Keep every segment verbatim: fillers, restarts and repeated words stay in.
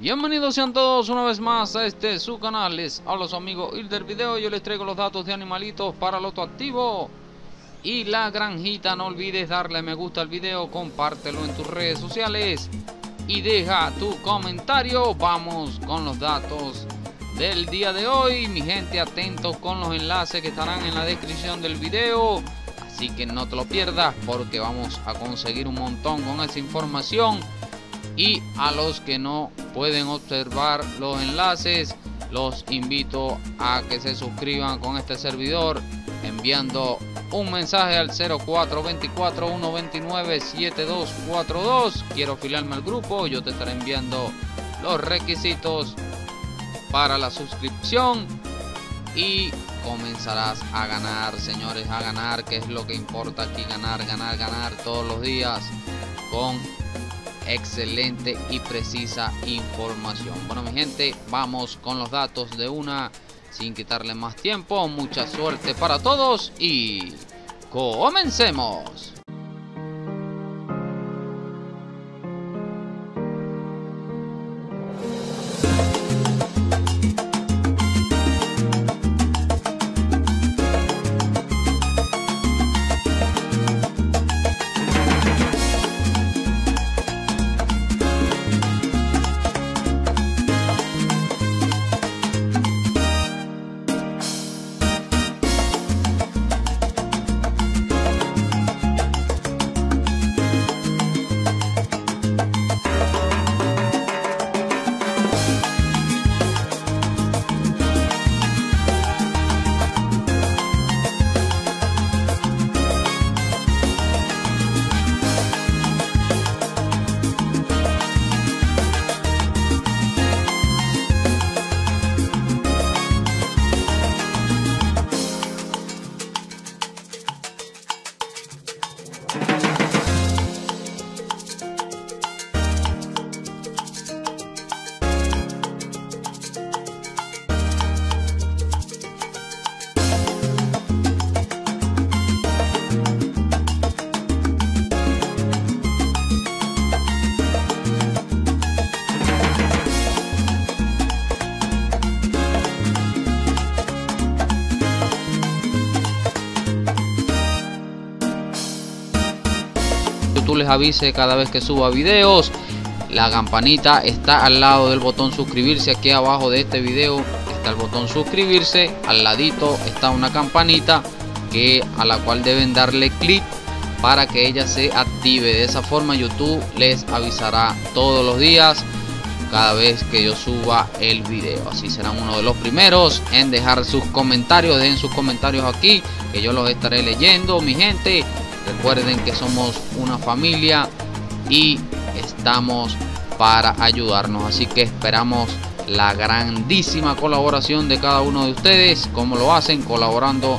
Bienvenidos sean todos una vez más a este su canal. Les hablo su amigo Hilder Video. Yo les traigo los datos de animalitos para Loto Activo y la granjita. No olvides darle me gusta al video, compártelo en tus redes sociales y deja tu comentario. Vamos con los datos del día de hoy. Mi gente, atentos con los enlaces que estarán en la descripción del video, así que no te lo pierdas porque vamos a conseguir un montón con esa información. Y a los que no pueden observar los enlaces, los invito a que se suscriban con este servidor enviando un mensaje al cero cuatro dos cuatro, uno dos nueve, siete dos cuatro dos. Quiero afiliarme al grupo, yo te estaré enviando los requisitos para la suscripción y comenzarás a ganar, señores, a ganar, que es lo que importa aquí, ganar, ganar, ganar todos los días con excelente y precisa información. Bueno, mi gente, vamos con los datos de una sin quitarle más tiempo. Mucha suerte para todos y comencemos. Les avise cada vez que suba videos. La campanita está al lado del botón suscribirse. Aquí abajo de este video está el botón suscribirse, al ladito está una campanita que a la cual deben darle clic para que ella se active. De esa forma YouTube les avisará todos los días cada vez que yo suba el video. Así serán uno de los primeros en dejar sus comentarios. Dejen sus comentarios aquí que yo los estaré leyendo, mi gente. Recuerden que somos una familia y estamos para ayudarnos, así que esperamos la grandísima colaboración de cada uno de ustedes. Como lo hacen, colaborando,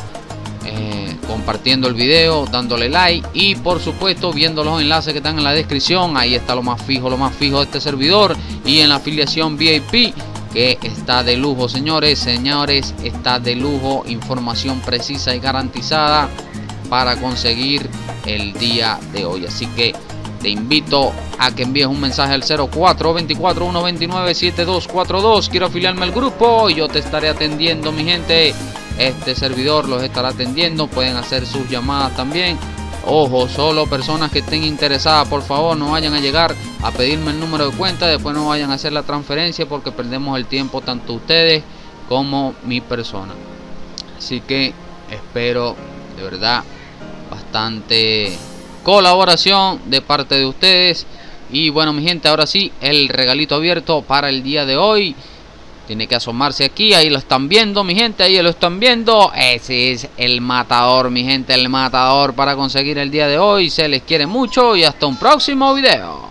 eh, compartiendo el video, dándole like y por supuesto viendo los enlaces que están en la descripción. Ahí está lo más fijo, lo más fijo de este servidor, y en la afiliación V I P que está de lujo, señores, señores, está de lujo, información precisa y garantizada para conseguir el día de hoy. Así que te invito a que envíes un mensaje al cero cuatro dos cuatro, uno dos nueve, siete dos cuatro dos. Quiero afiliarme al grupo y yo te estaré atendiendo, mi gente. Este servidor los estará atendiendo. Pueden hacer sus llamadas también. Ojo, solo personas que estén interesadas, por favor, no vayan a llegar a pedirme el número de cuenta, después no vayan a hacer la transferencia porque perdemos el tiempo tanto ustedes como mi persona. Así que espero de verdad bastante colaboración de parte de ustedes. Y bueno, mi gente, ahora sí, el regalito abierto para el día de hoy tiene que asomarse aquí. Ahí lo están viendo, mi gente, ahí lo están viendo. Ese es el matador, mi gente, el matador para conseguir el día de hoy. Se les quiere mucho y hasta un próximo video.